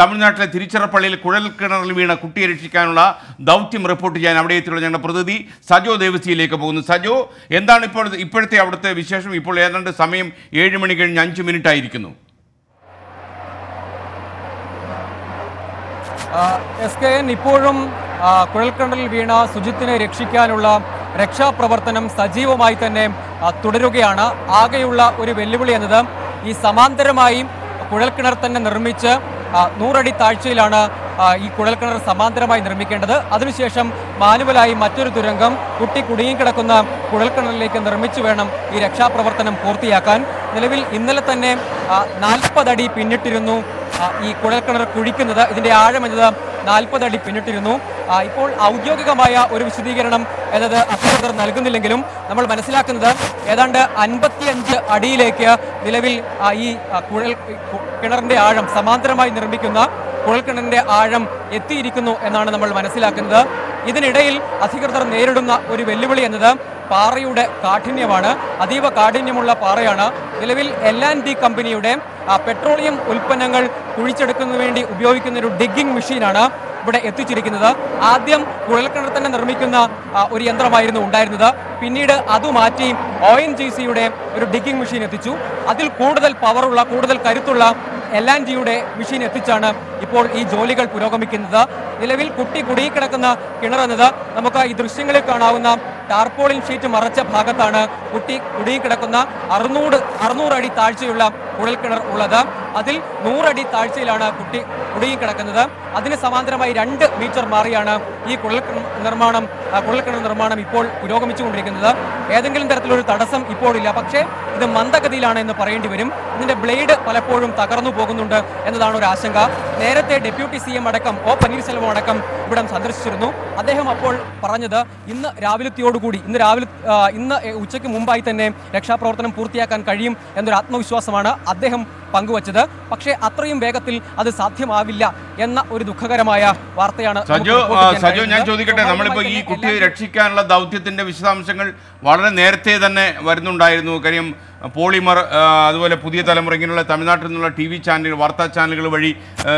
തമിഴ്നാട്ടിലെ തിരുച്ചിറപ്പള്ളിയിൽ കുഴൽക്കിണറിൽ വീണ കുട്ടിയെ രക്ഷിക്കാനുള്ള ദൗത്യം റിപ്പോർട്ട് ചെയ്യാൻ അവിടെ എത്തിയുള്ള ഞങ്ങളുടെ പ്രതിനിധി സജോ ദേവസിയിലേക്ക് പോകുന്നു. സജോ, എന്താണ് ഇപ്പോഴത്തെ അവിടുത്തെ വിശേഷം? ഇപ്പോൾ ഏതാണ്ട് സമയം 7:05 ആയിരിക്കുന്നു. SKN ഇപ്പോഴും കുഴൽക്കിണറിൽ വീണ സുജിത്തിനെ രക്ഷിക്കാനുള്ള രക്ഷാപ്രവർത്തനം സജീവമായി തന്നെ തുടരുകയാണ്. ആകെയുള്ള ഒരു വെല്ലുവിളി എന്നത് ഈ സമാന്തരമായി കുഴൽക്കിണർ തന്നെ നിർമ്മിച്ച് 100 അടി താഴ്ചയിലാണ് ഈ കുഴൽക്കിണർ സമാന്തരമായി നിർമ്മിക്കേണ്ടത്. അതിനുശേഷം മാനുവലായി മറ്റൊരു തുരങ്കം കുട്ടി കുടുങ്ങിക്കിടക്കുന്ന കുഴൽക്കിണറിലേക്ക് നിർമ്മിച്ചു വേണം ഈ രക്ഷാപ്രവർത്തനം പൂർത്തിയാക്കാൻ. നിലവിൽ ഇന്നലെ തന്നെ 40 അടി പിന്നിട്ടിരുന്നു ഈ കുഴൽക്കിണർ കുഴിക്കുന്നത്, ഇതിൻ്റെ ആഴമെന്നത് 40 അടി പിന്നിട്ടിരുന്നു. ഇപ്പോൾ ഔദ്യോഗികമായ ഒരു വിശദീകരണം എന്നത് അധികൃതർ നൽകുന്നില്ലെങ്കിലും നമ്മൾ മനസ്സിലാക്കുന്നത് ഏതാണ്ട് 55 അടിയിലേക്ക് നിലവിൽ ഈ കിണറിൻ്റെ ആഴം, സമാന്തരമായി നിർമ്മിക്കുന്ന കുഴൽക്കിണറിൻ്റെ ആഴം എത്തിയിരിക്കുന്നു എന്നാണ് നമ്മൾ മനസ്സിലാക്കുന്നത്. ഇതിനിടയിൽ അധികൃതർ നേരിടുന്ന ഒരു വെല്ലുവിളി എന്നത് പാറയുടെ കാഠിന്യമാണ്. അതീവ കാഠിന്യമുള്ള പാറയാണ്. നിലവിൽ L&D കമ്പനിയുടെ പെട്രോളിയം ഉൽപ്പന്നങ്ങൾ കുഴിച്ചെടുക്കുന്നതിന് വേണ്ടി ഉപയോഗിക്കുന്ന ഒരു ഡിഗ്ഗിംഗ് മെഷീനാണ് ഇവിടെ എത്തിച്ചിരിക്കുന്നത്. ആദ്യം കുഴൽക്കിണർ തന്നെ നിർമ്മിക്കുന്ന ഒരു യന്ത്രമായിരുന്നു ഉണ്ടായിരുന്നത്. പിന്നീട് അത് മാറ്റി ONGCയുടെ ഒരു ഡിഗ്ഗിംഗ് മെഷീൻ എത്തിച്ചു. അതിൽ കൂടുതൽ പവറുള്ള, കൂടുതൽ കരുത്തുള്ള L&Dയുടെ മെഷീൻ എത്തിച്ചാണ് ഇപ്പോൾ ഈ ജോലികൾ പുരോഗമിക്കുന്നത്. നിലവിൽ കുട്ടി കുടുങ്ങിക്കിടക്കുന്ന കിണറെന്നത് നമുക്ക് ഈ ദൃശ്യങ്ങളിൽ കാണാവുന്ന ടാർപോളിൻ ഷീറ്റ് മറച്ച ഭാഗത്താണ് കുട്ടി കുടുങ്ങിക്കിടക്കുന്ന 600 അടി താഴ്ചയുള്ള കുഴൽക്കിണർ ഉള്ളത്. അതിൽ 100 അടി താഴ്ചയിലാണ് കുട്ടി കുടുങ്ങിക്കിടക്കുന്നത്. അതിന് സമാന്തരമായി 2 മീറ്റർ മാറിയാണ് ഈ കുഴൽക്കിണർ നിർമ്മാണം ഇപ്പോൾ പുരോഗമിച്ചുകൊണ്ടിരിക്കുന്നത്. ഏതെങ്കിലും തരത്തിലൊരു തടസ്സം ഇപ്പോഴില്ല, പക്ഷേ ഇത് മന്ദഗതിയിലാണ് എന്ന് പറയേണ്ടി വരും. ഇതിൻ്റെ ബ്ലേഡ് പലപ്പോഴും തകർന്നു പോകുന്നുണ്ട് എന്നതാണ് ഒരു ആശങ്ക. നേരത്തെ ഡെപ്യൂട്ടി CM അടക്കം O. പന്നീർശെൽവം അടക്കം ഇവിടം സന്ദർശിച്ചിരുന്നു. അദ്ദേഹം അപ്പോൾ പറഞ്ഞത് ഇന്ന് ഉച്ചയ്ക്ക് മുമ്പായി തന്നെ രക്ഷാപ്രവർത്തനം പൂർത്തിയാക്കാൻ കഴിയും എന്നൊരു ആത്മവിശ്വാസമാണ് അദ്ദേഹം പങ്കുവച്ചത്. പക്ഷേ അത്രയും വേഗത്തിൽ അത് സാധ്യമാവില്ല എന്ന ഒരു ദുഃഖകരമായ വാർത്തയാണ്. സജോ, ഞാൻ ചോദിക്കട്ടെ, നമ്മളിപ്പോൾ ഈ കുട്ടിയെ രക്ഷിക്കാനുള്ള ദൗത്യത്തിന്റെ വിശദാംശങ്ങൾ വളരെ നേരത്തെ തന്നെ വരുന്നുണ്ടായിരുന്നു. കാര്യം പോളിമർ, അതുപോലെ പുതിയ തലമുറ, ഇങ്ങനെയുള്ള തമിഴ്നാട്ടിൽ നിന്നുള്ള വാർത്താ ചാനലുകൾ വഴി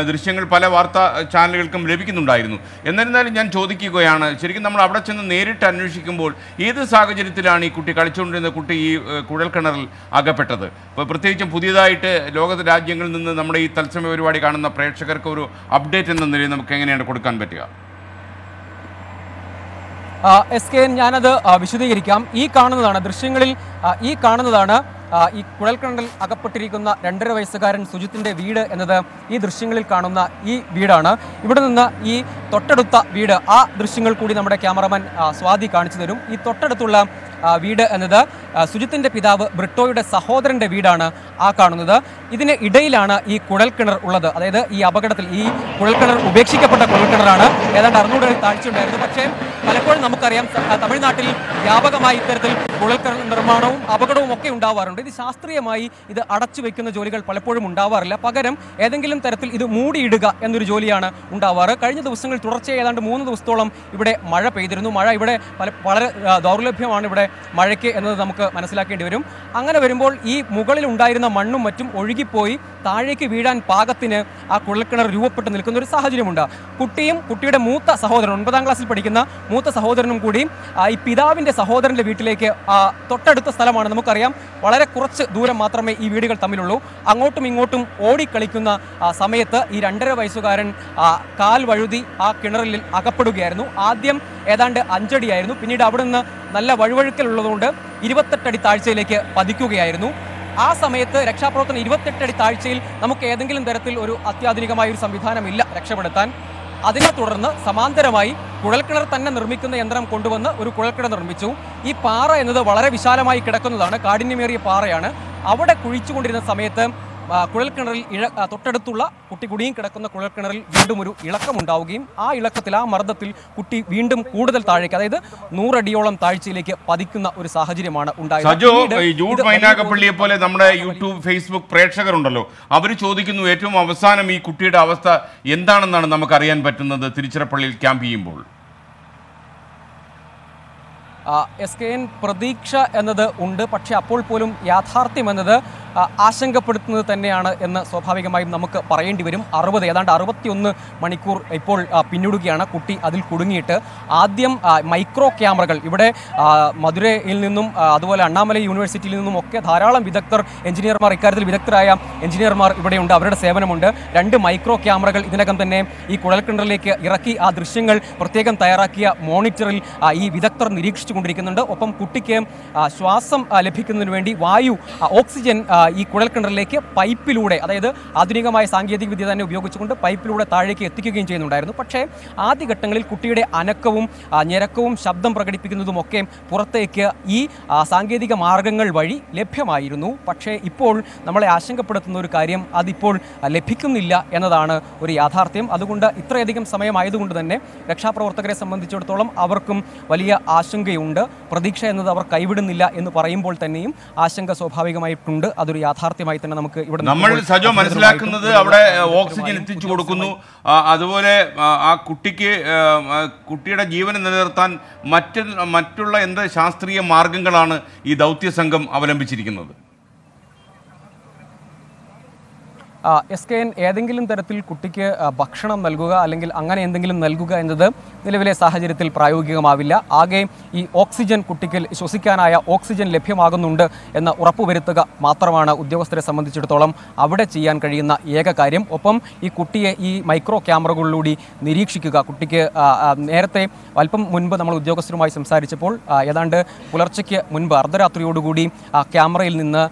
ദൃശ്യങ്ങൾ പല വാർത്താ ചാനലുകൾക്കും ലഭിക്കുന്നുണ്ടായിരുന്നു. എന്നിരുന്നാലും ഞാൻ ചോദിക്കുകയാണ്, ശരിക്കും നമ്മൾ അവിടെ ചെന്ന് നേരിട്ട് അന്വേഷിക്കുമ്പോൾ ഏത് സാഹചര്യത്തിലാണ് ഈ കുട്ടി, കളിച്ചുകൊണ്ടിരുന്ന കുട്ടി, ഈ കുഴൽക്കിണറിൽ അകപ്പെട്ടത്? ഇപ്പോൾ പ്രത്യേകിച്ചും പുതിയതായിട്ട് ലോകത്തെ രാജ്യങ്ങളിൽ നിന്ന് നമ്മുടെ ഈ തത്സമയ പരിപാടി കാണുന്ന പ്രേക്ഷകർക്ക് ഒരു അപ്ഡേറ്റ് എന്ന നിലയിൽ നമുക്ക് എങ്ങനെയാണ് കൊടുക്കാൻ പറ്റുക? SKN ഞാനത് വിശദീകരിക്കാം. ഈ കാണുന്നതാണ് ഈ കുഴൽക്കിണറിൽ അകപ്പെട്ടിരിക്കുന്ന 2.5 വയസ്സുകാരൻ സുജിത്തിൻ്റെ വീട് എന്നത് ഈ ദൃശ്യങ്ങളിൽ കാണുന്ന ഈ വീടാണ്. ഇവിടെ നിന്ന് ഈ തൊട്ടടുത്ത വീട്, ആ ദൃശ്യങ്ങൾ കൂടി നമ്മുടെ ക്യാമറമാൻ സ്വാതി കാണിച്ചു തരും. ഈ തൊട്ടടുത്തുള്ള വീട് എന്നത് സുജിത്തിൻ്റെ പിതാവ് ബ്രിട്ടോയുടെ സഹോദരൻ്റെ വീടാണ് ആ കാണുന്നത്. ഇതിന് ഇടയിലാണ് ഈ കുഴൽക്കിണർ ഉള്ളത്. അതായത് ഈ അപകടത്തിൽ ഈ കുഴൽക്കിണർ ഉപേക്ഷിക്കപ്പെട്ട കുഴൽക്കിണറാണ്. ഏതാണ്ട് 600 അടി താഴ്ചയുണ്ടായിരുന്നു. പക്ഷേ പലപ്പോഴും നമുക്കറിയാം, തമിഴ്നാട്ടിൽ വ്യാപകമായി ഇത്തരത്തിൽ കുഴൽക്കിണർ നിർമ്മാണവും അപകടവും ഒക്കെ ഉണ്ടാവാറുണ്ട്. ഇത് ശാസ്ത്രീയമായി ഇത് അടച്ചു വയ്ക്കുന്ന ജോലികൾ പലപ്പോഴും ഉണ്ടാവാറില്ല. പകരം ഏതെങ്കിലും തരത്തിൽ ഇത് മൂടിയിടുക എന്നൊരു ജോലിയാണ് ഉണ്ടാവാറ്. കഴിഞ്ഞ ദിവസങ്ങളിൽ തുടർച്ചയായി ഏതാണ്ട് 3 ദിവസത്തോളം ഇവിടെ മഴ പെയ്തിരുന്നു. മഴ ഇവിടെ വളരെ ദൗർലഭ്യമാണ് ഇവിടെ മഴയ്ക്ക് എന്നത് നമുക്ക് മനസ്സിലാക്കേണ്ടി വരും. അങ്ങനെ വരുമ്പോൾ ഈ മുകളിൽ ഉണ്ടായിരുന്ന മണ്ണും മറ്റും ഒഴുകിപ്പോയി താഴേക്ക് വീഴാൻ പാകത്തിന് ആ കുഴൽക്കിണർ രൂപപ്പെട്ട് നിൽക്കുന്ന ഒരു സാഹചര്യമുണ്ട്. കുട്ടിയും കുട്ടിയുടെ മൂത്ത സഹോദരൻ, 9ാം ക്ലാസ്സിൽ പഠിക്കുന്ന മൂത്ത സഹോദരനും കൂടി ഈ പിതാവിൻ്റെ സഹോദരൻ്റെ വീട്ടിലേക്ക്, തൊട്ടടുത്ത സ്ഥലമാണ്, നമുക്കറിയാം വളരെ കുറച്ച് ദൂരം മാത്രമേ ഈ വീടുകൾ തമ്മിലുള്ളൂ, അങ്ങോട്ടും ഇങ്ങോട്ടും ഓടിക്കളിക്കുന്ന സമയത്ത് ഈ 2.5 വയസ്സുകാരൻ കാൽ വഴുതി ആ കിണറിൽ അകപ്പെടുകയായിരുന്നു. ആദ്യം ഏതാണ്ട് 5 അടിയായിരുന്നു. പിന്നീട് അവിടെ നിന്ന് നല്ല വഴുവഴുക്കലുള്ളതുകൊണ്ട് 28 അടി താഴ്ചയിലേക്ക് പതിക്കുകയായിരുന്നു. ആ സമയത്ത് രക്ഷാപ്രവർത്തനം 28 അടി താഴ്ചയിൽ നമുക്ക് ഏതെങ്കിലും തരത്തിൽ ഒരു അത്യാധുനികമായ ഒരു സംവിധാനമില്ല രക്ഷപ്പെടുത്താൻ. അതിനെ തുടർന്ന് സമാന്തരമായി കുഴൽക്കിണർ തന്നെ നിർമ്മിക്കുന്ന യന്ത്രം കൊണ്ടുവന്ന് ഒരു കുഴൽക്കിണർ നിർമ്മിച്ചു. ഈ പാറ എന്നത് വളരെ വിശാലമായി കിടക്കുന്നതാണ്, കാഠിന്യമേറിയ പാറയാണ്. അവിടെ കുഴിച്ചുകൊണ്ടിരുന്ന സമയത്ത് കുഴൽക്കിണറിൽ തൊട്ടടുത്തുള്ള കുട്ടി കുടുങ്ങിക്കിടക്കുന്ന കുഴൽക്കിണറിൽ വീണ്ടും ഒരു ഇളക്കമുണ്ടാവുകയും ആ ഇളക്കത്തിൽ, ആ മർദ്ദത്തിൽ കുട്ടി വീണ്ടും കൂടുതൽ താഴേക്ക്, അതായത് 100 അടിയോളം താഴ്ചയിലേക്ക് പതിക്കുന്ന ഒരു സാഹചര്യമാണ് ഉണ്ടായത്. പോലെ നമ്മുടെ യൂട്യൂബ്, ഫേസ്ബുക്ക് പ്രേക്ഷകരുണ്ടല്ലോ, അവർ ചോദിക്കുന്നു, ഏറ്റവും അവസാനം ഈ കുട്ടിയുടെ അവസ്ഥ എന്താണെന്നാണ് നമുക്ക് അറിയാൻ പറ്റുന്നത് തിരുച്ചിറപ്പള്ളിയിൽ ക്യാമ്പ് ചെയ്യുമ്പോൾ? SKN പ്രതീക്ഷ എന്നത് ഉണ്ട്, പക്ഷേ അപ്പോൾ പോലും യാഥാർത്ഥ്യം എന്നത് ആശങ്കപ്പെടുത്തുന്നത് തന്നെയാണ് എന്ന് സ്വാഭാവികമായും നമുക്ക് പറയേണ്ടി വരും. ഏതാണ്ട് 61 മണിക്കൂർ ഇപ്പോൾ പിന്നിടുകയാണ് കുട്ടി അതിൽ കുടുങ്ങിയിട്ട്. ആദ്യം മൈക്രോ ക്യാമറകൾ ഇവിടെ മധുരയിൽ നിന്നും അതുപോലെ അണ്ണാമലൈ യൂണിവേഴ്സിറ്റിയിൽ നിന്നും ഒക്കെ ധാരാളം വിദഗ്ധർ എഞ്ചിനീയർമാർ, ഇക്കാര്യത്തിൽ വിദഗ്ധരായ എഞ്ചിനീയർമാർ ഇവിടെയുണ്ട്, അവരുടെ സേവനമുണ്ട്. 2 മൈക്രോ ക്യാമറകൾ ഇതിനകം തന്നെ ഈ കുഴൽക്കിണറിലേക്ക് ഇറക്കി ആ ദൃശ്യങ്ങൾ പ്രത്യേകം തയ്യാറാക്കിയ മോണിറ്ററിൽ ഈ വിദഗ്ധർ നിരീക്ഷിച്ചു കൊണ്ടിരിക്കുന്നുണ്ട്. ഒപ്പം കുട്ടിക്ക് ശ്വാസം ലഭിക്കുന്നതിന് വേണ്ടി വായു, ഓക്സിജൻ ഈ കുഴൽക്കിണറിലേക്ക് പൈപ്പിലൂടെ, അതായത് ആധുനികമായ സാങ്കേതിക വിദ്യ തന്നെ ഉപയോഗിച്ചുകൊണ്ട് പൈപ്പിലൂടെ താഴേക്ക് എത്തിക്കുകയും ചെയ്യുന്നുണ്ടായിരുന്നു. പക്ഷേ ആദ്യഘട്ടങ്ങളിൽ കുട്ടിയുടെ അനക്കവും ഞെരക്കവും ശബ്ദം പ്രകടിപ്പിക്കുന്നതുമൊക്കെ പുറത്തേക്ക് ഈ സാങ്കേതിക മാർഗങ്ങൾ വഴി ലഭ്യമായിരുന്നു. പക്ഷേ ഇപ്പോൾ നമ്മളെ ആശങ്കപ്പെടുത്തുന്ന ഒരു കാര്യം, അതിപ്പോൾ ലഭിക്കുന്നില്ല എന്നതാണ് ഒരു യാഥാർത്ഥ്യം. അതുകൊണ്ട് ഇത്രയധികം സമയമായതുകൊണ്ട് തന്നെ രക്ഷാപ്രവർത്തകരെ സംബന്ധിച്ചിടത്തോളം അവർക്കും വലിയ ആശങ്കയുണ്ട്. പ്രതീക്ഷ എന്നത് അവർ കൈവിടുന്നില്ല എന്ന് പറയുമ്പോൾ തന്നെയും ആശങ്ക സ്വാഭാവികമായിട്ടുണ്ട്. അതൊരു യാഥാർത്ഥ്യമായി തന്നെ നമുക്ക് ഇവിടെ നമ്മൾ സജോ മനസ്സിലാക്കുന്നത്, അവിടെ ഓക്സിജൻ എത്തിച്ചു കൊടുക്കുന്നു, അതുപോലെ ആ കുട്ടിയുടെ ജീവനെ നിലനിർത്താൻ മറ്റുള്ള എന്ത് ശാസ്ത്രീയ മാർഗങ്ങളാണ് ഈ ദൗത്യ സംഘം അവലംബിച്ചിരിക്കുന്നത്? SKN ഏതെങ്കിലും തരത്തിൽ കുട്ടിക്ക് ഭക്ഷണം നൽകുക അല്ലെങ്കിൽ അങ്ങനെ എന്തെങ്കിലും നൽകുക എന്നത് നിലവിലെ സാഹചര്യത്തിൽ പ്രായോഗികമാവില്ല. ആകെ ഈ ഓക്സിജൻ കുട്ടിക്ക് ശ്വസിക്കാനായ ഓക്സിജൻ ലഭ്യമാകുന്നുണ്ട് എന്ന് ഉറപ്പുവരുത്തുക മാത്രമാണ് ഉദ്യോഗസ്ഥരെ സംബന്ധിച്ചിടത്തോളം അവിടെ ചെയ്യാൻ കഴിയുന്ന ഏക കാര്യം. ഒപ്പം ഈ കുട്ടിയെ ഈ മൈക്രോ ക്യാമറകളിലൂടെ നിരീക്ഷിക്കുക. കുട്ടിക്ക് നേരത്തെ അല്പം മുൻപ് നമ്മൾ ഉദ്യോഗസ്ഥരുമായി സംസാരിച്ചപ്പോൾ ഏതാണ്ട് പുലർച്ചയ്ക്ക് മുൻപ് അർദ്ധരാത്രിയോടുകൂടി ക്യാമറയിൽ നിന്ന്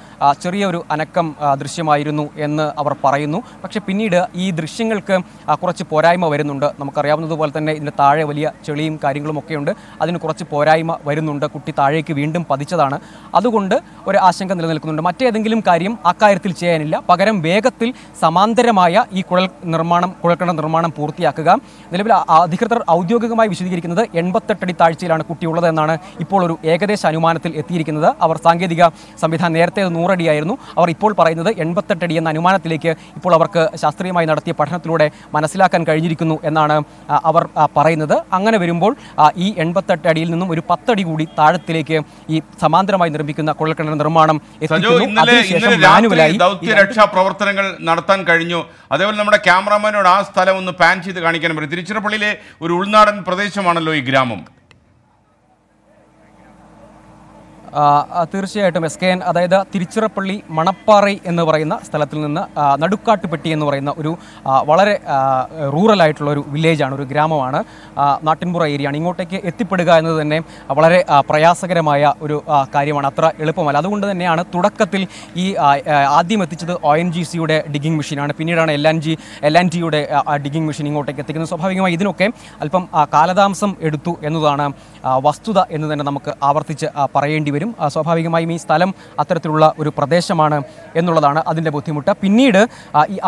ചെറിയൊരു അനക്കം ദൃശ്യമായിരുന്നു എന്ന് അവർ പറയുന്നു. പക്ഷേ പിന്നീട് ഈ ദൃശ്യങ്ങൾക്ക് കുറച്ച് പോരായ്മ വരുന്നുണ്ട്. നമുക്കറിയാവുന്നതുപോലെ തന്നെ ഇതിൻ്റെ താഴെ വലിയ ചെളിയും കാര്യങ്ങളുമൊക്കെയുണ്ട്. അതിന് കുറച്ച് പോരായ്മ വരുന്നുണ്ട്. കുട്ടി താഴേക്ക് വീണ്ടും പതിച്ചതാണ്. അതുകൊണ്ട് ഒരു ആശങ്ക നിലനിൽക്കുന്നുണ്ട്. മറ്റേതെങ്കിലും കാര്യം അക്കാര്യത്തിൽ ചെയ്യാനില്ല. പകരം വേഗത്തിൽ സമാന്തരമായ ഈ കുഴൽക്കിണർ നിർമ്മാണം പൂർത്തിയാക്കുക. നിലവിൽ അധികൃതർ ഔദ്യോഗികമായി വിശദീകരിക്കുന്നത് 88 അടി താഴ്ചയിലാണ് കുട്ടിയുള്ളത് എന്നാണ് ഇപ്പോൾ ഒരു ഏകദേശ അനുമാനത്തിൽ എത്തിയിരിക്കുന്നത്. അവർ സാങ്കേതിക സംവിധാനം, നേരത്തെ 100 അടിയായിരുന്നു, അവർ ഇപ്പോൾ പറയുന്നത് 88 അടി എന്ന അനുമാനത്തിലേക്ക് ഇപ്പോൾ അവർക്ക് ശാസ്ത്രീയമായി നടത്തിയ പഠനത്തിലൂടെ മനസ്സിലാക്കാൻ കഴിഞ്ഞിരിക്കുന്നു എന്നാണ് അവർ പറയുന്നത്. അങ്ങനെ വരുമ്പോൾ ഈ 88 അടിയിൽ നിന്നും ഒരു 10 അടി കൂടി താഴത്തിലേക്ക് ഈ സമാന്തരമായി നിർമ്മിക്കുന്ന കുഴൽക്കിണർ നിർമ്മാണം രക്ഷാപ്രവർത്തനങ്ങൾ നടത്താൻ കഴിഞ്ഞു. അതേപോലെ നമ്മുടെ ക്യാമറാമാനോട് ആ സ്ഥലം ഒന്ന് പാൻ ചെയ്ത് കാണിക്കാൻ പറ്റും. തിരുച്ചിറപ്പള്ളിയിലെ ഒരു ഉൾനാടൻ പ്രദേശമാണല്ലോ ഈ ഗ്രാമം. തീർച്ചയായിട്ടും SKN, അതായത് തിരുച്ചിറപ്പള്ളി മണപ്പാറ എന്ന് പറയുന്ന സ്ഥലത്തിൽ നിന്ന് നടുക്കാട്ടുപെട്ടി എന്ന് പറയുന്ന ഒരു വളരെ റൂറലായിട്ടുള്ള ഒരു വില്ലേജാണ്, ഒരു ഗ്രാമമാണ്, നാട്ടിൻപുറ ഏരിയയാണ്. ഇങ്ങോട്ടേക്ക് എത്തിപ്പെടുക എന്നത് തന്നെ വളരെ പ്രയാസകരമായ ഒരു കാര്യമാണ്, അത്ര എളുപ്പമല്ല. അതുകൊണ്ട് തന്നെയാണ് തുടക്കത്തിൽ ഈ ആദ്യം എത്തിച്ചത് ONGCയുടെ ഡിഗിങ് മെഷീനാണ്. പിന്നീടാണ് LNTയുടെ ഡിഗിങ് മെഷീൻ ഇങ്ങോട്ടേക്ക് എത്തിക്കുന്നത്. സ്വാഭാവികമായി ഇതിനൊക്കെ അല്പം കാലതാമസം എടുത്തു എന്നതാണ് വസ്തുത എന്ന് തന്നെ നമുക്ക് ആവർത്തിച്ച് പറയേണ്ടി വരും. സ്വാഭാവികമായും ഈ സ്ഥലം അത്തരത്തിലുള്ള ഒരു പ്രദേശമാണ് എന്നുള്ളതാണ് അതിൻ്റെ ബുദ്ധിമുട്ട്. പിന്നീട്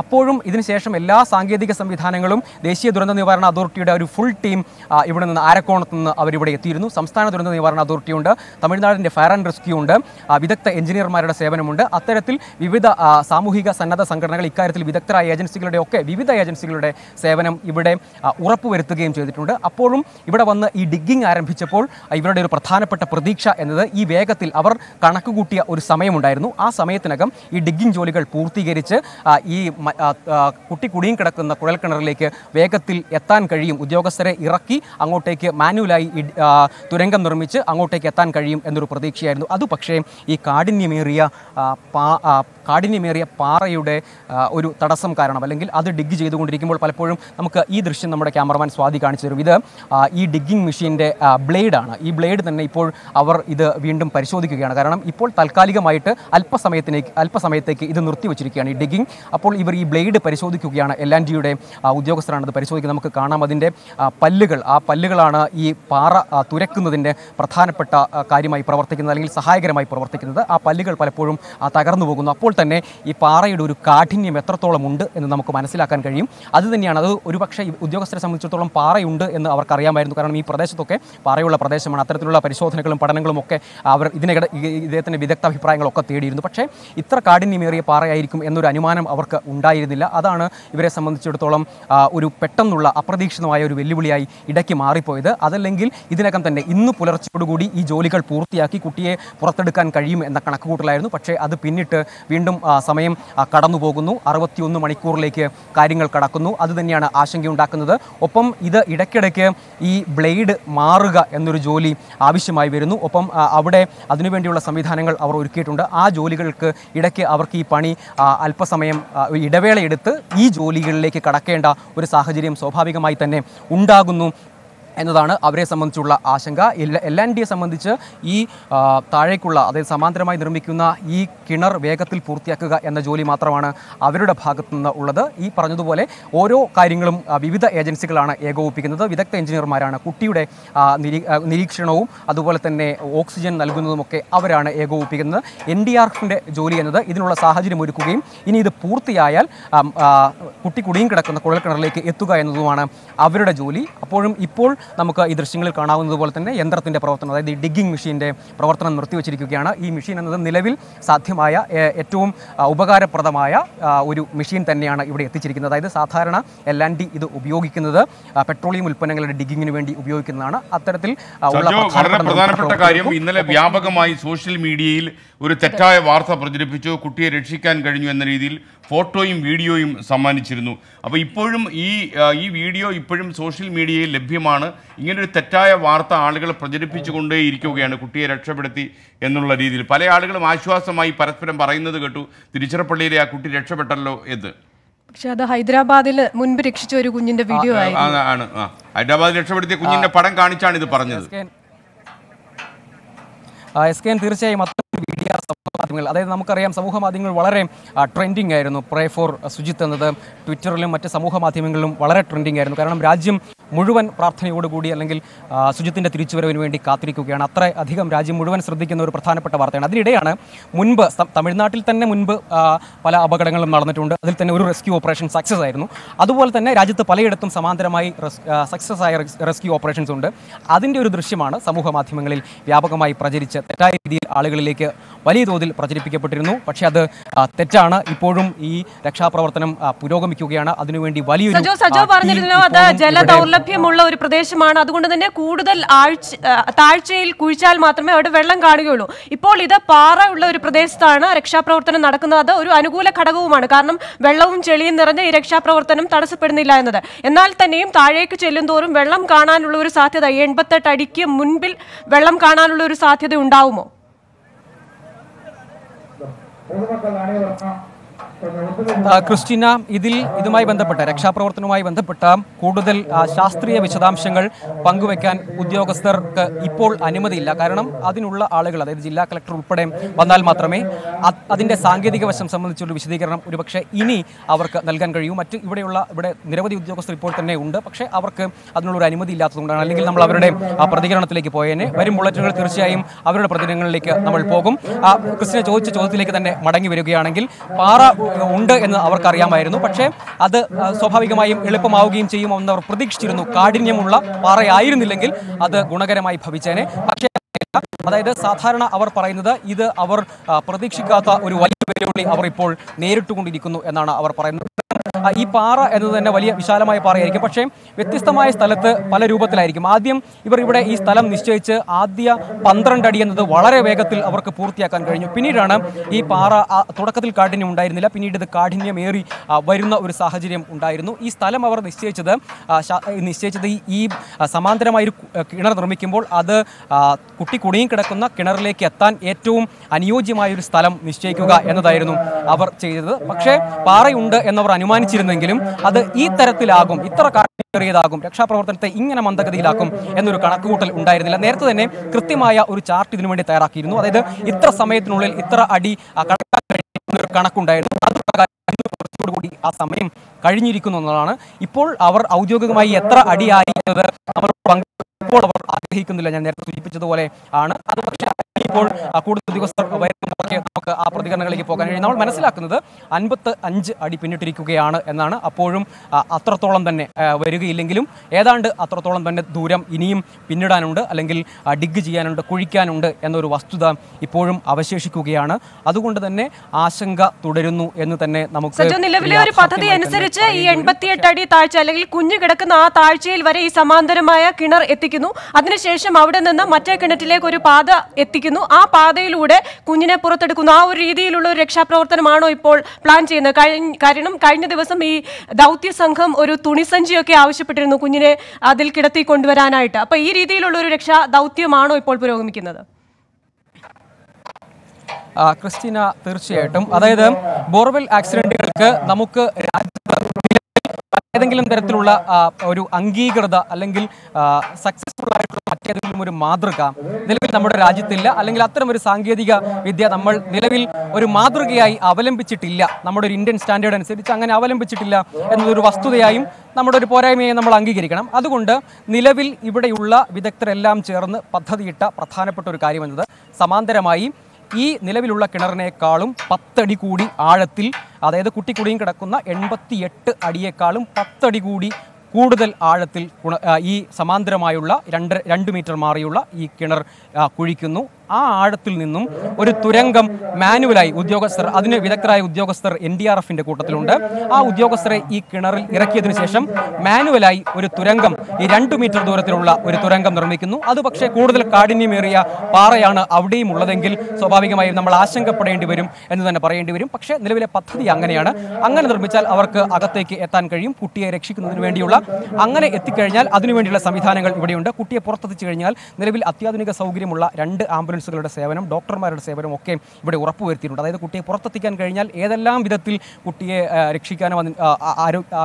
അപ്പോഴും ഇതിനുശേഷം എല്ലാ സാങ്കേതിക സംവിധാനങ്ങളും, ദേശീയ ദുരന്ത നിവാരണ അതോറിറ്റിയുടെ ഒരു ഫുൾ ടീം ഇവിടെ നിന്ന്, ആരക്കോണത്ത് നിന്ന് അവരിവിടെ എത്തിയിരുന്നു. സംസ്ഥാന ദുരന്ത നിവാരണ അതോറിറ്റിയുണ്ട്, തമിഴ്നാടിൻ്റെ ഫയർ ആൻഡ് റെസ്ക്യൂ ഉണ്ട്, വിദഗ്ധ എഞ്ചിനീയർമാരുടെ സേവനമുണ്ട്. അത്തരത്തിൽ വിവിധ സാമൂഹിക സന്നദ്ധ സംഘടനകൾ, ഇക്കാര്യത്തിൽ വിദഗ്ധരായ ഏജൻസികളുടെ ഒക്കെ, വിവിധ ഏജൻസികളുടെ സേവനം ഇവിടെ ഉറപ്പുവരുത്തുകയും ചെയ്തിട്ടുണ്ട്. അപ്പോഴും ഇവിടെ വന്ന് ഈ ഡിഗ്ഗിങ് ആരംഭിച്ചപ്പോൾ ഇവരുടെ ഒരു പ്രധാനപ്പെട്ട പ്രതീക്ഷ എന്നത് ഈ വേഗത്തിൽ അവർ കണക്കുകൂട്ടിയ ഒരു സമയമുണ്ടായിരുന്നു. ആ സമയത്തിനകം ഈ ഡിഗ്ഗിങ് ജോലികൾ പൂർത്തീകരിച്ച് ഈ കുട്ടി കുടുങ്ങിക്കിടക്കുന്ന കുഴൽക്കിണറിലേക്ക് വേഗത്തിൽ എത്താൻ കഴിയും, ഉദ്യോഗസ്ഥരെ ഇറക്കി അങ്ങോട്ടേക്ക് മാനുവലായി തുരങ്കം നിർമ്മിച്ച് അങ്ങോട്ടേക്ക് എത്താൻ കഴിയും എന്നൊരു പ്രതീക്ഷയായിരുന്നു. അത് പക്ഷേ ഈ കാഠിന്യമേറിയ പാറയുടെ ഒരു തടസ്സം കാരണം, അല്ലെങ്കിൽ അത് ഡിഗ് ചെയ്തുകൊണ്ടിരിക്കുമ്പോൾ പലപ്പോഴും നമുക്ക് ഈ ദൃശ്യം നമ്മുടെ ക്യാമറമാൻ സ്വാതി കാണിച്ചു തരും. ഇത് ഈ ഡിഗ്ഗിങ് മെഷീൻ്റെ ബ്ലേഡാണ്. ഈ ബ്ലേഡ് തന്നെ ഇപ്പോൾ അവർ ഇത് വീണ്ടും പരിശോധിക്കുകയാണ്. കാരണം ഇപ്പോൾ താൽക്കാലികമായിട്ട് അല്പസമയത്തേക്ക് ഇത് നിർത്തിവെച്ചിരിക്കുകയാണ് ഈ ഡിഗ്ഗിങ്. അപ്പോൾ ഇവർ ഈ ബ്ലേഡ് പരിശോധിക്കുകയാണ്. LNTയുടെ ഉദ്യോഗസ്ഥരാണ് അത് പരിശോധിക്കുന്നത്. നമുക്ക് കാണാം അതിൻ്റെ പല്ലുകൾ. ആ പല്ലുകളാണ് ഈ പാറ തുരക്കുന്നതിൻ്റെ പ്രധാനപ്പെട്ട കാര്യമായി പ്രവർത്തിക്കുന്നത്, അല്ലെങ്കിൽ സഹായകരമായി പ്രവർത്തിക്കുന്നത്. ആ പല്ലുകൾ പലപ്പോഴും തകർന്നു പോകുന്നു. അപ്പോൾ തന്നെ ഈ പാറയുടെ ഒരു കാഠിന്യം എത്രത്തോളം ഉണ്ട് എന്ന് നമുക്ക് മനസ്സിലാക്കാൻ കഴിയും. അതുതന്നെയാണ് അത് ഒരുപക്ഷെ ഉദ്യോഗസ്ഥരെ സംബന്ധിച്ചിടത്തോളം പാറയുണ്ട് എന്ന് അവർക്കറിയാമായിരുന്നു. കാരണം ഈ പ്രദേശത്തൊക്കെ പാറയുള്ള പ്രദേശമാണ്. അത്തരത്തിലുള്ള പരിശോധനകളും പഠനങ്ങളും ഒക്കെ അവർ ഇതിനെതിരെ ഇദ്ദേഹത്തിൻ്റെ വിദഗ്ധാഭിപ്രായങ്ങളൊക്കെ തേടിയിരുന്നു. പക്ഷേ ഇത്ര കാഠിന്യമേറിയ പാറയായിരിക്കും എന്നൊരു അനുമാനം അവർക്ക് ഉണ്ടായിരുന്നില്ല. അതാണ് ഇവരെ സംബന്ധിച്ചിടത്തോളം ഒരു പെട്ടെന്നുള്ള അപ്രതീക്ഷിതമായ ഒരു വെല്ലുവിളിയായി ഇടയ്ക്ക് മാറിപ്പോയത്. അതല്ലെങ്കിൽ ഇതിനകം തന്നെ ഇന്ന് പുലർച്ചയോടുകൂടി ഈ ജോലികൾ പൂർത്തിയാക്കി കുട്ടിയെ പുറത്തെടുക്കാൻ കഴിയും എന്ന കണക്കുകൂട്ടലായിരുന്നു. പക്ഷേ അത് പിന്നിട്ട് വീണ്ടും സമയം കടന്നു പോകുന്നു. 61 മണിക്കൂറിലേക്ക് കാര്യങ്ങൾ കടക്കുന്നു. അതുതന്നെയാണ് ആശങ്കയുണ്ടാക്കുന്നത്. ഒപ്പം ഇത് ഇടയ്ക്കിടയ്ക്ക് ഈ ബ്ലേഡ് മാറുക എന്നൊരു ജോലി ആവശ്യമായി വരുന്നു. ഒപ്പം അവിടെ അതിനുവേണ്ടിയുള്ള സംവിധാനങ്ങൾ അവർ ഒരുക്കിയിട്ടുണ്ട്. ആ ജോലികൾക്ക് ഇടയ്ക്ക് അവർക്ക് ഈ പണി അല്പസമയം ഇടവേള എടുത്ത് ഈ ജോലികളിലേക്ക് കടക്കേണ്ട ഒരു സാഹചര്യം സ്വാഭാവികമായി തന്നെ ഉണ്ടാകുന്നു എന്നതാണ് അവരെ സംബന്ധിച്ചുള്ള ആശങ്ക. എൽ&ഡിയെ സംബന്ധിച്ച് ഈ താഴേക്കുള്ള, അതായത് സമാന്തരമായി നിർമ്മിക്കുന്ന ഈ കിണർ വേഗത്തിൽ പൂർത്തിയാക്കുക എന്ന ജോലി മാത്രമാണ് അവരുടെ ഭാഗത്തു നിന്ന് ഉള്ളത്. ഈ പറഞ്ഞതുപോലെ ഓരോ കാര്യങ്ങളും വിവിധ ഏജൻസികളാണ് ഏകോപിപ്പിക്കുന്നത്. വിദഗ്ധ എഞ്ചിനീയർമാരാണ്. കുട്ടിയുടെ നിരീക്ഷണവും അതുപോലെ തന്നെ ഓക്സിജൻ നൽകുന്നതുമൊക്കെ അവരാണ് ഏകോപിപ്പിക്കുന്നത്. NDRFിൻ്റെ ജോലി എന്നത് ഇതിനുള്ള സാഹചര്യം ഒരുക്കുകയും ഇനി ഇത് പൂർത്തിയായാൽ കുട്ടി കുടിയും കിടക്കുന്ന കുഴൽക്കിണറിലേക്ക് എത്തുക എന്നതുമാണ് അവരുടെ ജോലി. അപ്പോഴും ഇപ്പോൾ നമുക്ക് ഈ ദൃശ്യങ്ങളിൽ കാണാവുന്നതുപോലെ തന്നെ യന്ത്രത്തിൻ്റെ പ്രവർത്തനം, അതായത് ഈ ഡിഗ്ഗിംഗ് മെഷീൻ്റെ പ്രവർത്തനം നിർത്തിവെച്ചിരിക്കുകയാണ്. ഈ മെഷീൻ എന്നത് നിലവിൽ സാധ്യമായ ഏറ്റവും ഉപകാരപ്രദമായ ഒരു മെഷീൻ തന്നെയാണ് ഇവിടെ എത്തിച്ചിരിക്കുന്നത്. അതായത് സാധാരണ L&D ഇത് ഉപയോഗിക്കുന്നത് പെട്രോളിയം ഉൽപ്പന്നങ്ങളുടെ ഡിഗ്ഗിങ്ങിന് വേണ്ടി ഉപയോഗിക്കുന്നതാണ്. അത്തരത്തിൽ വളരെ പ്രധാനപ്പെട്ട കാര്യം, ഇന്നലെ വ്യാപകമായി സോഷ്യൽ മീഡിയയിൽ ഒരു തെറ്റായ വാർത്ത പ്രചരിപ്പിച്ചു. കുട്ടിയെ രക്ഷിക്കാൻ കഴിഞ്ഞു എന്ന രീതിയിൽ ഫോട്ടോയും വീഡിയോയും സമ്മാനിച്ചിരുന്നു. അപ്പോൾ ഇപ്പോഴും ഈ വീഡിയോ ഇപ്പോഴും സോഷ്യൽ മീഡിയയിൽ ലഭ്യമാണ്. ഇങ്ങനൊരു തെറ്റായ വാർത്ത ആളുകൾ പ്രചരിപ്പിച്ചുകൊണ്ടേ ഇരിക്കുകയാണ്, കുട്ടിയെ രക്ഷപ്പെടുത്തി എന്നുള്ള രീതിയിൽ. പല ആളുകളും ആശ്വാസമായി പരസ്പരം പറയുന്നത് കേട്ടു, തിരുച്ചിറപ്പള്ളിയിലെ ആ കുട്ടി രക്ഷപ്പെട്ടല്ലോ എന്ന്. പക്ഷെ അത് ഹൈദരാബാദിൽ മുൻപ് രക്ഷിച്ച ഒരു കുഞ്ഞിന്റെ വീഡിയോ ആണ്. ഹൈദരാബാദിൽ രക്ഷപ്പെടുത്തിയ കുഞ്ഞിന്റെ പടം കാണിച്ചാണ് ഇത് പറഞ്ഞത്. തീർച്ചയായും അതായത് നമുക്കറിയാം, സമൂഹ മാധ്യമങ്ങൾ വളരെ ട്രെൻഡിങ് ആയിരുന്നു. പ്രേ ഫോർ സുജിത്ത് എന്നത് ട്വിറ്ററിലും മറ്റ് സമൂഹ മാധ്യമങ്ങളിലും വളരെ ട്രെൻഡിങ് ആയിരുന്നു. കാരണം രാജ്യം മുഴുവൻ പ്രാർത്ഥനയോടുകൂടി അല്ലെങ്കിൽ സുജിത്തിൻ്റെ തിരിച്ചുവരവിന് വേണ്ടി കാത്തിരിക്കുകയാണ്. അത്ര അധികം രാജ്യം മുഴുവൻ ശ്രദ്ധിക്കുന്ന ഒരു പ്രധാനപ്പെട്ട വാർത്തയാണ്. അതിനിടെയാണ് മുൻപ് തമിഴ്നാട്ടിൽ തന്നെ മുൻപ് പല അപകടങ്ങളും നടന്നിട്ടുണ്ട്. അതിൽ തന്നെ ഒരു റെസ്ക്യൂ ഓപ്പറേഷൻ സക്സസ് ആയിരുന്നു. അതുപോലെ തന്നെ രാജ്യത്ത് പലയിടത്തും സമാന്തരമായി സക്സസ് ആയ റെസ്ക്യൂ ഓപ്പറേഷൻസ് ഉണ്ട്. അതിൻ്റെ ഒരു ദൃശ്യമാണ് സമൂഹ മാധ്യമങ്ങളിൽ വ്യാപകമായി പ്രചരിച്ച് തെറ്റായ രീതിയിൽ ആളുകളിലേക്ക് വലിയ തോതിൽ പ്രചരിപ്പിക്കപ്പെട്ടിരുന്നു. പക്ഷേ അത് തെറ്റാണ്. ഇപ്പോഴും ഈ രക്ഷാപ്രവർത്തനം പുരോഗമിക്കുകയാണ്. അതിനുവേണ്ടി വലിയൊരു ലഭ്യമുള്ള ഒരു പ്രദേശമാണ്. അതുകൊണ്ട് തന്നെ കൂടുതൽ താഴ്ചയിൽ കുഴിച്ചാൽ മാത്രമേ അവിടെ വെള്ളം കാണുകയുള്ളൂ. ഇപ്പോൾ ഇത് പാറ ഉള്ള ഒരു പ്രദേശത്താണ് രക്ഷാപ്രവർത്തനം നടക്കുന്നത്. ഒരു അനുകൂല ഘടകവുമാണ്. കാരണം വെള്ളവും ചെളിയും നിറഞ്ഞ ഈ രക്ഷാപ്രവർത്തനം തടസ്സപ്പെടുന്നില്ല എന്നത്. എന്നാൽ തന്നെയും താഴേക്ക് ചെല്ലുന്തോറും വെള്ളം കാണാനുള്ള ഒരു സാധ്യത, 88 അടിക്ക് മുൻപിൽ വെള്ളം കാണാനുള്ള ഒരു സാധ്യത ഉണ്ടാവുമോ? ക്രിസ്റ്റീന, ഇതുമായി ബന്ധപ്പെട്ട രക്ഷാപ്രവർത്തനവുമായി ബന്ധപ്പെട്ട കൂടുതൽ ശാസ്ത്രീയ വിശദാംശങ്ങൾ പങ്കുവെക്കാൻ ഉദ്യോഗസ്ഥർക്ക് ഇപ്പോൾ അനുമതിയില്ല. കാരണം അതിനുള്ള ആളുകൾ, അതായത് ജില്ലാ കളക്ടർ ഉൾപ്പെടെ വന്നാൽ മാത്രമേ അതിൻ്റെ സാങ്കേതിക വശം സംബന്ധിച്ചൊരു വിശദീകരണം ഒരുപക്ഷെ ഇനി അവർക്ക് നൽകാൻ കഴിയൂ. മറ്റ് ഇവിടെ നിരവധി ഉദ്യോഗസ്ഥർ ഇപ്പോൾ തന്നെ ഉണ്ട്. പക്ഷേ അവർക്ക് അതിനുള്ളൊരു അനുമതി ഇല്ലാത്തതുകൊണ്ടാണ്. അല്ലെങ്കിൽ നമ്മൾ അവരുടെ പ്രതികരണത്തിലേക്ക് പോയേനെ. വരും ബുള്ളറ്റുകൾ തീർച്ചയായും അവരുടെ പ്രതികരണങ്ങളിലേക്ക് നമ്മൾ പോകും. ക്രിസ്റ്റീന ചോദിച്ച ചോദ്യത്തിലേക്ക് തന്നെ മടങ്ങി വരികയാണെങ്കിൽ, പാറ ഉണ്ട് എന്ന് അവർക്കറിയാമായിരുന്നു. പക്ഷേ അത് സ്വാഭാവികമായും എളുപ്പമാവുകയും ചെയ്യുമെന്ന് അവർ പ്രതീക്ഷിച്ചിരുന്നു. കാഠിന്യമുള്ള പാറയായിരുന്നില്ലെങ്കിൽ അത് ഗുണകരമായി ഭവിച്ചേനെ. പക്ഷേ അതായത് സാധാരണ അവർ പറയുന്നത്, ഇത് അവർ പ്രതീക്ഷിക്കാത്ത ഒരു വലിയ വെല്ലുവിളി അവർ ഇപ്പോൾ നേരിട്ടുകൊണ്ടിരിക്കുന്നു എന്നാണ് അവർ പറയുന്നത്. ഈ പാറ എന്നത് തന്നെ വലിയ വിശാലമായ പാറയായിരിക്കും. പക്ഷേ വ്യത്യസ്തമായ സ്ഥലത്ത് പല രൂപത്തിലായിരിക്കും. ആദ്യം ഇവർ ഇവിടെ ഈ സ്ഥലം നിശ്ചയിച്ച് ആദ്യ 12 അടി എന്നത് വളരെ വേഗത്തിൽ അവർക്ക് പൂർത്തിയാക്കാൻ കഴിഞ്ഞു. പിന്നീടാണ് ഈ പാറ, തുടക്കത്തിൽ കാഠിന്യം ഉണ്ടായിരുന്നില്ല, പിന്നീട് ഇത് കാഠിന്യമേറി വരുന്ന ഒരു സാഹചര്യം ഉണ്ടായിരുന്നു. ഈ സ്ഥലം അവർ നിശ്ചയിച്ചത് ഈ സമാന്തരമായൊരു കിണർ നിർമ്മിക്കുമ്പോൾ അത് കുട്ടി കുടിയും കിടക്കുന്ന കിണറിലേക്ക് എത്താൻ ഏറ്റവും അനുയോജ്യമായൊരു സ്ഥലം നിശ്ചയിക്കുക എന്നതായിരുന്നു അവർ ചെയ്തത്. പക്ഷേ പാറയുണ്ട് എന്നവർ അനുമാനിച്ചിരുന്നെങ്കിലും അത് ഈ തരത്തിലാകും, ഇത്ര കാട്ടിയതാകും, രക്ഷാപ്രവർത്തനത്തെ ഇങ്ങനെ മന്ദഗതിയിലാക്കും എന്നൊരു കണക്കുകൂട്ടൽ ഉണ്ടായിരുന്നില്ല. നേരത്തെ തന്നെ കൃത്യമായ ഒരു ചാർട്ട് ഇതിനുവേണ്ടി തയ്യാറാക്കിയിരുന്നു. അതായത് ഇത്ര സമയത്തിനുള്ളിൽ ഇത്ര അടി കടക്കാൻ കഴിയുന്നൊരു കണക്കുണ്ടായിരുന്നു. അത് കൂടി ആ സമയം കഴിഞ്ഞിരിക്കുന്നു എന്നതാണ്. ഇപ്പോൾ അവർ ഔദ്യോഗികമായി എത്ര അടിയായി എന്നത് അവർ ഇപ്പോൾ അവർ ആഗ്രഹിക്കുന്നില്ല. ഞാൻ നേരത്തെ സൂചിപ്പിച്ചതുപോലെ ആണ് അത്. പക്ഷേ ഇപ്പോൾ കൂടുതൽ ഉദ്യോഗസ്ഥർ ആ പ്രതികരണങ്ങളിലേക്ക് പോകാൻ കഴിയും. നമ്മൾ മനസ്സിലാക്കുന്നത് 55 അടി പിന്നിട്ടിരിക്കുകയാണ് എന്നാണ്. അപ്പോഴും അത്രത്തോളം തന്നെ വരികയില്ലെങ്കിലും ഏതാണ്ട് അത്രത്തോളം തന്നെ ദൂരം ഇനിയും പിന്നിടാനുണ്ട്, അല്ലെങ്കിൽ ഡിഗ് ചെയ്യാനുണ്ട്, കുഴിക്കാനുണ്ട് എന്നൊരു വസ്തുത ഇപ്പോഴും അവശേഷിക്കുകയാണ്. അതുകൊണ്ട് തന്നെ ആശങ്ക തുടരുന്നു എന്ന് തന്നെ നമുക്ക് നിലവിലെ ഒരു പദ്ധതി അനുസരിച്ച് ഈ 88 അടി താഴ്ച അല്ലെങ്കിൽ കുഞ്ഞു കിടക്കുന്ന ആ താഴ്ചയിൽ വരെ ഈ സമാന്തരമായ കിണർ എത്തിക്കുന്നു. അതിനുശേഷം അവിടെ നിന്ന് മറ്റേ കിണറ്റിലേക്ക് ഒരു പാത എത്തിക്കുന്നു. ആ പാതയിലൂടെ കുഞ്ഞിനെ പുറത്തെടുക്കുന്നു. ആ ഒരു രീതിയിലുള്ള ഒരു രക്ഷാപ്രവർത്തനമാണോ ഇപ്പോൾ പ്ലാൻ ചെയ്യുന്നത്? കാരണം കഴിഞ്ഞ ദിവസം ഈ ദൗത്യ സംഘം ഒരു തുണിസഞ്ചിയൊക്കെ ആവശ്യപ്പെട്ടിരുന്നു കുഞ്ഞിനെ അതിൽ കിടത്തി കൊണ്ടുവരാനായിട്ട്. അപ്പൊ ഈ രീതിയിലുള്ള ഒരു രക്ഷാ ദൗത്യമാണോ ഇപ്പോൾ പുരോഗമിക്കുന്നത്? ക്രിസ്റ്റീന, തീർച്ചയായിട്ടും. അതായത് ബോർവെൽ ആക്സിഡന്റുകൾക്ക് നമുക്ക് ഏതെങ്കിലും തരത്തിലുള്ള ഒരു അംഗീകൃത അല്ലെങ്കിൽ സക്സസ്ഫുൾ ആയിട്ടുള്ള മറ്റേതെങ്കിലും ഒരു മാതൃക നിലവിൽ നമ്മുടെ രാജ്യത്തില്ല. അല്ലെങ്കിൽ അത്തരം ഒരു സാങ്കേതിക വിദ്യ നമ്മൾ നിലവിൽ ഒരു മാതൃകയായി അവലംബിച്ചിട്ടില്ല. നമ്മുടെ ഒരു ഇന്ത്യൻ സ്റ്റാൻഡേർഡ് അനുസരിച്ച് അങ്ങനെ അവലംബിച്ചിട്ടില്ല എന്നതൊരു വസ്തുതയായും നമ്മുടെ ഒരു പോരായ്മയെ നമ്മൾ അംഗീകരിക്കണം. അതുകൊണ്ട് നിലവിൽ ഇവിടെയുള്ള വിദഗ്ധരെല്ലാം ചേർന്ന് പദ്ധതിയിട്ട പ്രധാനപ്പെട്ട ഒരു കാര്യം എന്നത് സമാന്തരമായി ഈ നിലവിലുള്ള കിണറിനേക്കാളും 10 അടി കൂടി ആഴത്തിൽ, അതായത് കുട്ടിക്കുടിയും കിടക്കുന്ന 88 അടിയേക്കാളും 10 അടി കൂടി കൂടുതൽ ആഴത്തിൽ ഈ സമാന്തരമായുള്ള 2 മീറ്റർ മാറിയുള്ള ഈ കിണർ കുഴിക്കുന്നു. ആ ആഴത്തിൽ നിന്നും ഒരു തുരങ്കം മാനുവലായി ഉദ്യോഗസ്ഥർ, അതിന് വിദഗ്ധരായ ഉദ്യോഗസ്ഥർ NDRF-ന്റെ കൂട്ടത്തിലുണ്ട്. ആ ഉദ്യോഗസ്ഥരെ ഈ കിണറിൽ ഇറക്കിയതിനു ശേഷം മാനുവലായി ഒരു തുരങ്കം, ഈ 2 മീറ്റർ ദൂരത്തിലുള്ള ഒരു തുരങ്കം നിർമ്മിക്കുന്നു. അത് പക്ഷേ കൂടുതൽ കാഠിന്യമേറിയ പാറയാണ് അവിടെയും ഉള്ളതെങ്കിൽ സ്വാഭാവികമായും നമ്മൾ ആശങ്കപ്പെടേണ്ടി വരും എന്ന് തന്നെ പറയേണ്ടി വരും. പക്ഷേ നിലവിലെ പദ്ധതി അങ്ങനെയാണ്. അങ്ങനെ നിർമ്മിച്ചാൽ അവർക്ക് അകത്തേക്ക് എത്താൻ കഴിയും. കുട്ടിയെ രക്ഷിക്കുന്നതിന് വേണ്ടിയുള്ള, അങ്ങനെ എത്തിക്കഴിഞ്ഞാൽ അതിനുവേണ്ടിയുള്ള സംവിധാനങ്ങൾ ഇവിടെയുണ്ട്. കുട്ടിയെ പുറത്തെത്തിച്ചു കഴിഞ്ഞാൽ നിലവിൽ അത്യാധുനിക സൗകര്യമുള്ള 2 ആംബുലൻസ് സേവനം, ഡോക്ടർമാരുടെ സേവനം ഒക്കെ ഇവിടെ ഉറപ്പുവരുത്തിയിട്ടുണ്ട്. അതായത് കുട്ടിയെ പുറത്തെത്തിക്കാൻ കഴിഞ്ഞാൽ ഏതെല്ലാം വിധത്തിൽ കുട്ടിയെ രക്ഷിക്കാനോ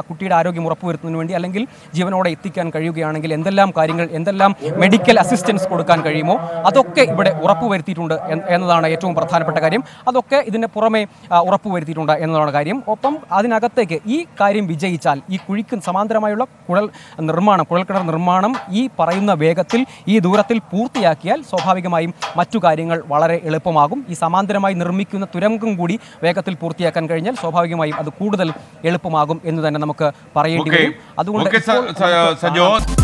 കുട്ടിയുടെ ആരോഗ്യം ഉറപ്പുവരുത്തുന്നതിന് വേണ്ടി അല്ലെങ്കിൽ ജീവനോടെ എത്തിക്കാൻ കഴിയുകയാണെങ്കിൽ എന്തെല്ലാം കാര്യങ്ങൾ, എന്തെല്ലാം മെഡിക്കൽ അസിസ്റ്റൻസ് കൊടുക്കാൻ കഴിയുമോ അതൊക്കെ ഇവിടെ ഉറപ്പുവരുത്തിയിട്ടുണ്ട് എന്നതാണ് ഏറ്റവും പ്രധാനപ്പെട്ട കാര്യം. അതൊക്കെ ഇതിന് പുറമെ ഉറപ്പുവരുത്തിയിട്ടുണ്ട് എന്നതാണ് കാര്യം. ഒപ്പം അതിനകത്തേക്ക് ഈ കാര്യം വിജയിച്ചാൽ ഈ കുഴിക്കും സമാന്തരമായുള്ള കുഴൽക്കിണർ നിർമ്മാണം ഈ പറയുന്ന വേഗത്തിൽ, ഈ ദൂരത്തിൽ പൂർത്തിയാക്കിയാൽ സ്വാഭാവികമായും മറ്റു കാര്യങ്ങൾ വളരെ എളുപ്പമാകും. ഈ സമാന്തരമായി നിർമ്മിക്കുന്ന തുരങ്കം കൂടി വേഗത്തിൽ പൂർത്തിയാക്കാൻ കഴിഞ്ഞാൽ സ്വാഭാവികമായും അത് കൂടുതൽ എളുപ്പമാകും എന്ന് തന്നെ നമുക്ക് പറയേണ്ടി വരും. അതുകൊണ്ട്